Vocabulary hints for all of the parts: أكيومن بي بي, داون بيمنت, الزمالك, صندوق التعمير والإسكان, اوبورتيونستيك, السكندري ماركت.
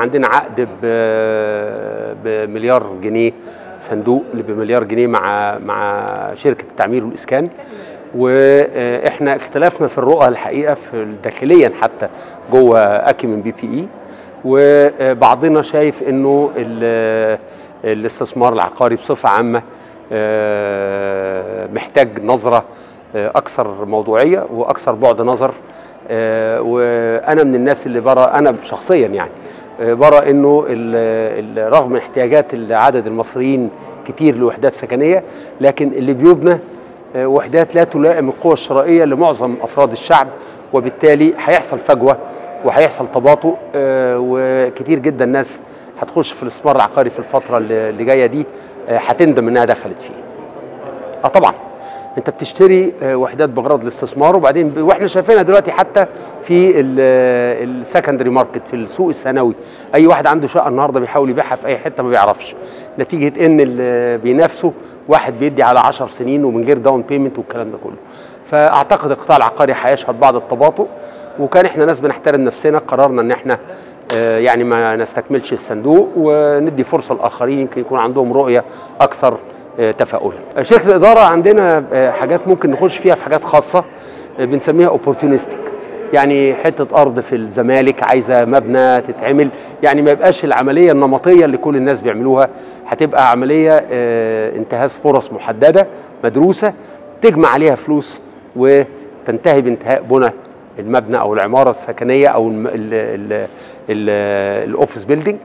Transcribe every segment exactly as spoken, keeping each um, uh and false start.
عندنا عقد بمليار جنيه، صندوق بمليار جنيه مع مع شركه التعمير والاسكان، واحنا اختلفنا في الرؤى الحقيقه في داخليا حتى جوه أكيومن بي بي اي، وبعضنا شايف انه الاستثمار العقاري بصفه عامه محتاج نظره اكثر موضوعيه واكثر بعد نظر. وانا من الناس اللي برى، انا شخصيا يعني برى انه رغم احتياجات عدد المصريين كتير لوحدات سكنيه، لكن اللي بيبنى وحدات لا تلائم القوة الشرائية لمعظم أفراد الشعب، وبالتالي هيحصل فجوة وهيحصل تباطؤ، وكتير جدا ناس هتخش في الاستثمار العقاري في الفترة اللي جاية دي هتندم إنها دخلت فيه. أه طبعا أنت بتشتري وحدات بغرض الاستثمار، وبعدين وإحنا شايفينها دلوقتي حتى في السكندري ماركت في السوق الثانوي، أي واحد عنده شقة النهاردة بيحاول يبيعها في أي حتة ما بيعرفش، نتيجة إن اللي بينافسه واحد بيدي على عشر سنين ومن غير داون بيمنت والكلام ده كله. فاعتقد القطاع العقاري هيشهد بعض التباطؤ، وكان احنا ناس بنحترم نفسنا قررنا ان احنا اه يعني ما نستكملش الصندوق وندي فرصه لاخرين يمكن يكون عندهم رؤيه اكثر اه تفاؤلا. شركه الاداره عندنا اه حاجات ممكن نخش فيها في حاجات خاصه اه بنسميها اوبورتيونستيك، يعني حته ارض في الزمالك عايزه مبنى تتعمل، يعني ما يبقاش العمليه النمطيه اللي كل الناس بيعملوها، هتبقى عمليه اه انتهاز فرص محدده مدروسه تجمع عليها فلوس وتنتهي بانتهاء بنى المبنى او العماره السكنيه او الاوفيس بيلدينج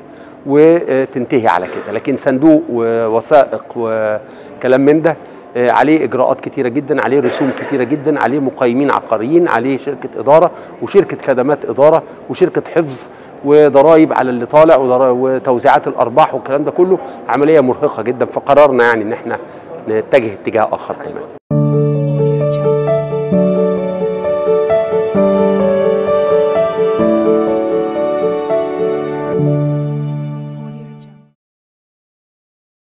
وتنتهي على كده. لكن صندوق ووثائق وكلام من ده عليه اجراءات كتيره جدا، عليه رسوم كتيره جدا، عليه مقيمين عقاريين، عليه شركه اداره وشركه خدمات اداره وشركه حفظ وضرايب على اللي طالع وتوزيعات الارباح والكلام ده كله، عمليه مرهقه جدا. فقررنا يعني ان احنا نتجه اتجاه اخر تماما.